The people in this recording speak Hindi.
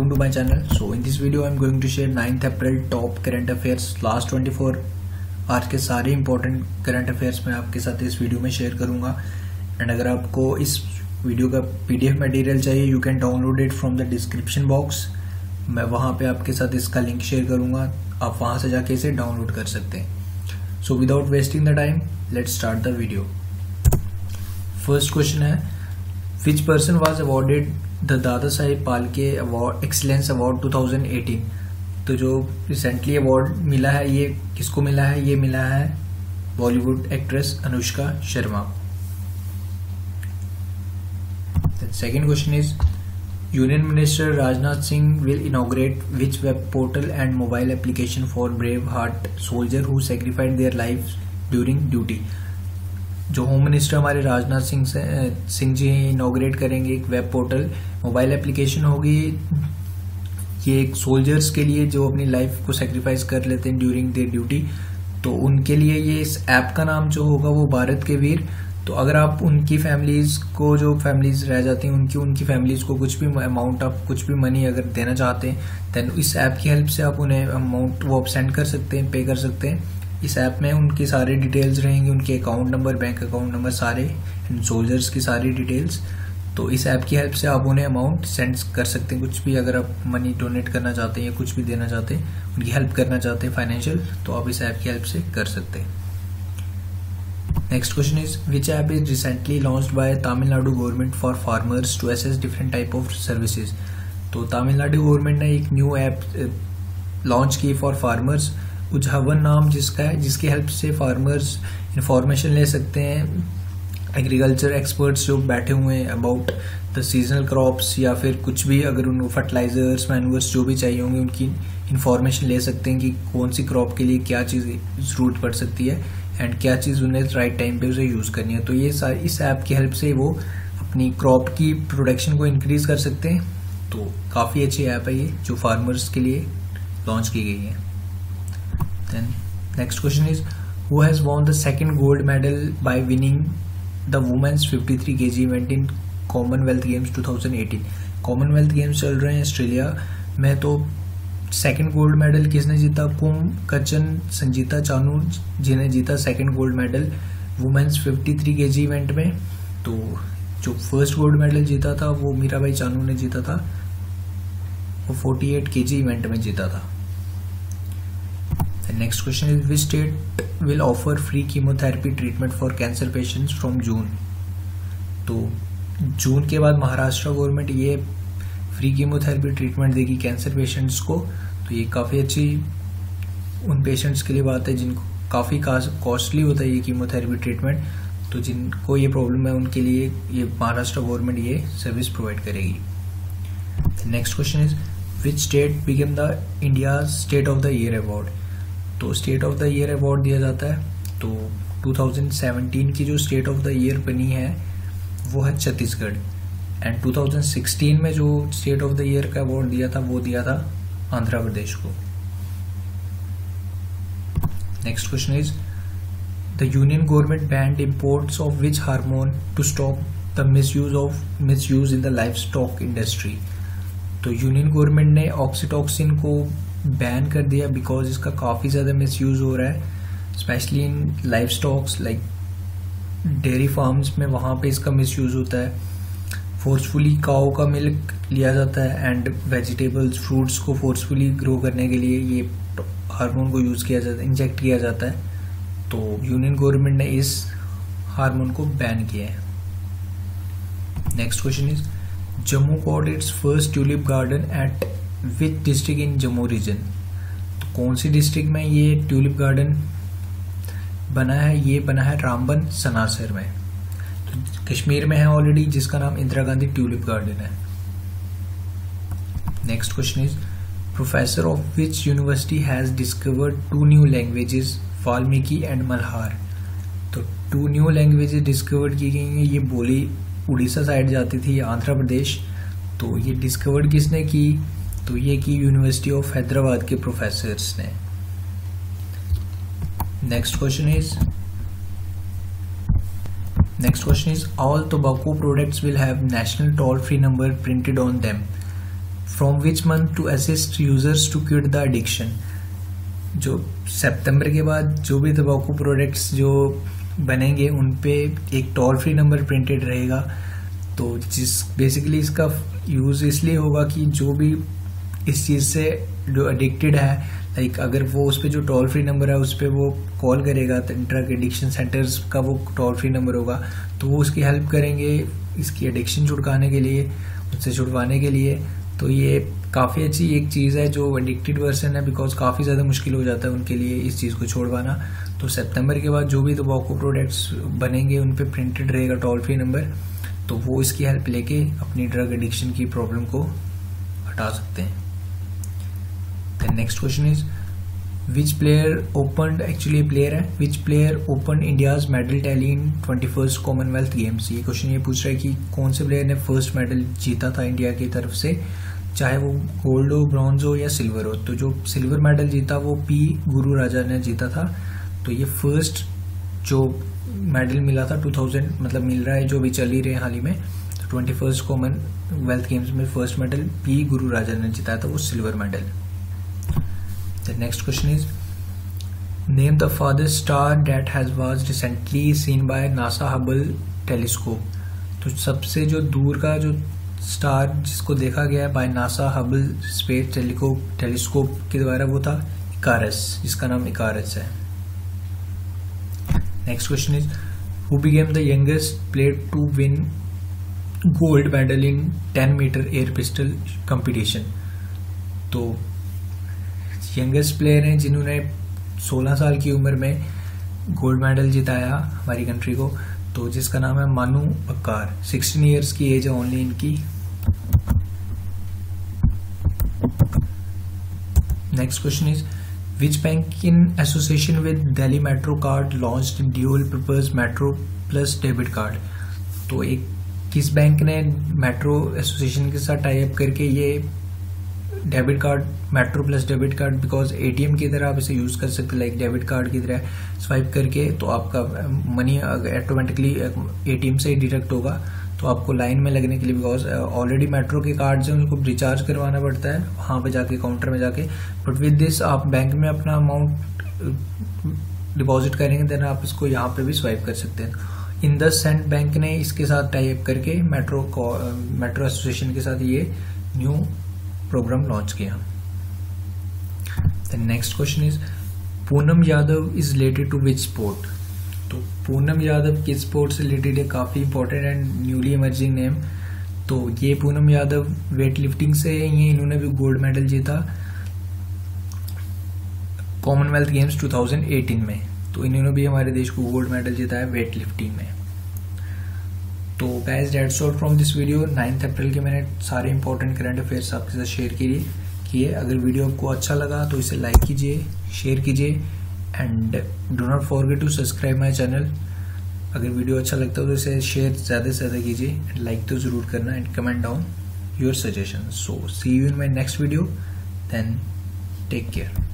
welcome to my channel. So in this video I am going to share 9th April top current affairs last 24 hours के सारे इंपॉर्टेंट करंट अफेयर्स मैं आपके साथ इस वीडियो में शेयर करूंगा. एंड अगर आपको इस वीडियो का पीडीएफ मटेरियल चाहिए you can download it from the description box. मैं वहां पे आपके साथ इसका लिंक शेयर करूंगा, आप वहां से जाके इसे डाउनलोड कर सकते हैं. So without wasting the time let's start the video. First question है which person was awarded the Dada Saheb Phalke award excellence award 2018. तो जो रिसेंटली अवार्ड मिला है ये किसको मिला है? ये मिला है Bollywood actress Anushka Sharma. Second question is union minister Rajnath Singh will inaugurate which web portal and mobile application for brave heart soldier who sacrificed their life during duty. जो होम मिनिस्टर हमारे राजनाथ सिंह जी हैं इनॉग्रेट करेंगे एक वेब पोर्टल मोबाइल एप्लीकेशन होगी. ये एक सोल्जर्स के लिए जो अपनी लाइफ को सेक्रीफाइस कर लेते हैं ड्यूरिंग देयर ड्यूटी, तो उनके लिए ये इस ऐप का नाम जो होगा वो भारत के वीर. तो अगर आप उनकी फैमिलीज को जो फैमिलीज रह जाती हैं उनकी फैमिलीज को कुछ भी अमाउंट आप कुछ भी मनी अगर देना चाहते हैं देन इस ऐप की हेल्प से आप उन्हें अमाउंट वो आप सेंड कर सकते हैं पे कर सकते हैं. इस ऐप में उनकी सारी डिटेल्स रहेंगी, उनके account number bank account number सारे सोल्जर्स की सारी डिटेल्स. तो इस ऐप की हेल्प से आप उन्हें अमाउंट सेंड कर सकते हैं कुछ भी. अगर आप मनी डोनेट करना चाहते हैं या कुछ भी देना चाहते हैं उनकी हेल्प करना चाहते हैं फाइनेंशियल तो आप इस ऐप की हेल्प से कर सकते हैं. Next question is which app is recently launched by Tamil Nadu government for farmers to access different type of services. तो तमिलनाडु गवर्नमेंट ने एक न्यू ऐप लॉन्च की फॉर फार्मर्स उझावन नाम जिसका है, जिसकी हेल्प से फार्मर्स इंफॉर्मेशन ले सकते हैं. एग्रीकल्चर एक्सपर्ट्स जो बैठे हुए हैं अबाउट द सीजनल क्रॉप्स या फिर कुछ भी अगर उनको फर्टिलाइजर्स मैन्यूअर्स जो भी चाहिए होंगे उनकी इंफॉर्मेशन ले सकते हैं कि कौन सी क्रॉप के लिए क्या चीज़ जरूरत पड़ सकती है एंड क्या चीज़ उन्हें राइट टाइम पे उसे यूज़ करनी है. तो ये सारी इस ऐप की हेल्प से वो अपनी क्रॉप की प्रोडक्शन को इंक्रीज कर सकते हैं. तो काफ़ी अच्छी ऐप है ये जो फार्मर्स के लिए लॉन्च की गई है. Then next question is who has won the second gold medal by winning the women's 53 kg event in Commonwealth Games 2018. Commonwealth Games चल रहे हैं ऑस्ट्रेलिया में तो सेकंड गोल्ड मेडल किसने जीता? कुंजरानी संजीता चानू जिन्होंने जीता second gold medal women's 53 kg event में. तो जो फर्स्ट गोल्ड मेडल जीता था वो मीराबाई चानू ने जीता था, वो 48 kg इवेंट में जीता था. Next question is which state will offer free chemotherapy treatment for cancer patients from June. तो जून के बाद महाराष्ट्र गवर्नमेंट ये फ्री कीमोथेरेपी ट्रीटमेंट देगी कैंसर पेशेंट्स को. तो ये काफ़ी अच्छी उन पेशेंट्स के लिए बात है जिनको काफ़ी कॉस्टली होता है ये कीमोथेरेपी ट्रीटमेंट. तो जिनको ये प्रॉब्लम है उनके लिए ये महाराष्ट्र गवर्नमेंट ये सर्विस प्रोवाइड करेगी. Next question is which state became the India state of the year award. तो state of the year award दिया जाता है तो 2017 की जो स्टेट ऑफ द ईयर बनी है वो है छत्तीसगढ़ एंड 2016 में जो स्टेट ऑफ द ईयर का अवार्ड दिया था वो दिया था आंध्र प्रदेश को. Next question is the union government band imports of which hormone to stop the misuse in the livestock industry. तो यूनियन गवर्नमेंट ने ऑक्सीटॉक्सिन को बैन कर दिया बिकॉज इसका काफ़ी ज़्यादा मिसयूज़ हो रहा है specially in live stocks like dairy farms में वहाँ पे इसका मिसयूज़ होता है. फोर्सफुली काऊ का मिल्क लिया जाता है एंड वेजिटेबल्स फ्रूट्स को फोर्सफुली ग्रो करने के लिए ये हार्मोन को यूज़ किया जाता है इंजेक्ट किया जाता है. तो यूनियन गवर्नमेंट ने इस हार्मोन को बैन किया है. Next question is Jammu got its first tulip garden at which district in Jammu region. तो कौन सी डिस्ट्रिक्ट में ये ट्यूलिप गार्डन बना है? ये बना है रामबन सनासर में. तो कश्मीर में है ऑलरेडी जिसका नाम इंदिरा गांधी ट्यूलिप गार्डन है. Next question is professor of which university has discovered two new languages Valmiki and Malhar. तो टू न्यू लैंग्वेजेस डिस्कवर्ड की गई हैं. ये बोली उड़ीसा साइड जाती थी आंध्र प्रदेश. तो ये डिस्कवर किसने की? तो ये की यूनिवर्सिटी ऑफ हैदराबाद के प्रोफेसर्स ने. Next question is all tobacco products will have national toll free number printed on them. From which month to assist users to quit the addiction. जो सितंबर के बाद जो भी तंबाकू प्रोडक्ट्स जो बनेंगे उन पे एक टोल फ्री नंबर प्रिंटेड रहेगा। तो जिस बेसिकली इसका यूज़ इसलिए होगा कि जो भी इस चीज़ से जो एडिक्टेड है लाइक अगर वो उस पर जो टोल फ्री नंबर है उस पर वो कॉल करेगा तो ड्रग एडिक्शन सेंटर्स का वो टोल फ्री नंबर होगा तो वो उसकी हेल्प करेंगे इसकी एडिक्शन छुड़काने के लिए, उससे छुड़वाने के लिए। तो ये काफ़ी अच्छी एक चीज़ है जो एडिक्टेड पर्सन है, बिकॉज काफ़ी ज़्यादा मुश्किल हो जाता है उनके लिए इस चीज़ को छोड़वाना। तो सितंबर के बाद जो भी तंबाकू प्रोडक्ट्स बनेंगे उन पे प्रिंटेड रहेगा टोल फ्री नंबर, तो वो इसकी हेल्प लेके अपनी ड्रग एडिक्शन की प्रॉब्लम को हटा सकते हैं। The next question is which player open actually player है which player open India's medal tally in 21st Commonwealth Games. ये क्वेश्चन ये पूछ रहा है कि कौन से प्लेयर ने फर्स्ट मेडल जीता था इंडिया की तरफ से, चाहे वो गोल्ड हो, ब्रॉन्ज हो या सिल्वर हो। तो जो सिल्वर मेडल जीता वो पी गुरु राजा ने जीता था। तो ये फर्स्ट जो मेडल मिला था 2000 मतलब मिल रहा है जो भी चल ही रहे हाल ही में, तो 21st कॉमनवेल्थ गेम्स में first medal P Gururaja ने जीता था, वो silver medal. The next question is name the farthest star that has was recently seen by NASA Hubble telescope. तो सबसे जो दूर का जो स्टार जिसको देखा गया है by NASA Hubble space telescope के द्वारा वो था इकारस, जिसका नाम इकारस है। Next question is who became the youngest player to win gold medal in 10 metre air pistol competition. तो यंगेस्ट प्लेयर हैं जिन्होंने 16 साल की उम्र में गोल्ड मेडल जिताया हमारी कंट्री को, तो जिसका नाम है मानू बकर। 16 इयर्स की एज है ओनली इनकी। Next question is which bank in association with Delhi metro card launched dual purpose metro plus debit card. तो एक किस बैंक ने मेट्रो एसोसिएशन के साथ टाई अप करके ये debit card metro plus debit card, because ATM की तरह आप इसे यूज कर सकते लाइक डेबिट कार्ड की तरह स्वाइप करके, तो आपका मनी ऑटोमेटिकली एटीएम से डिडक्ट होगा। तो आपको लाइन में लगने के लिए, बिकॉज ऑलरेडी मेट्रो के कार्ड से उनको रिचार्ज करवाना पड़ता है वहां पे जाके काउंटर में जाके, बट विद दिस आप बैंक में अपना अमाउंट डिपॉजिट करेंगे देन आप इसको यहाँ पे भी स्वाइप कर सकते हैं। इंडस सेंट बैंक ने इसके साथ टाई अप करके मेट्रो एसोसिएशन के साथ ये न्यू प्रोग्राम लॉन्च किया। The next question is Poonam Yadav is related to which sport. तो पूनम यादव किस स्पोर्ट से रिलेटेड है, काफ़ी important and newly emerging name. तो ये पूनम यादव वेट लिफ्टिंग से ही, इन्होंने भी गोल्ड मेडल जीता कॉमनवेल्थ गेम्स 2018 में। तो इन्होंने भी हमारे देश को गोल्ड मेडल जीता है वेट लिफ्टिंग में। तो guys that's all from this video. 9 अप्रैल के मैंने सारे इंपॉर्टेंट करंट अफेयर्स आपके साथ शेयर किए। अगर वीडियो आपको अच्छा लगा तो इसे लाइक कीजिए, शेयर कीजिए and do not forget to subscribe my channel. अगर वीडियो अच्छा लगता हो तो इसे शेयर ज़्यादा से ज़्यादा कीजिए एंड लाइक तो ज़रूर करना and comment down your suggestion. So see you in my next video, then take care.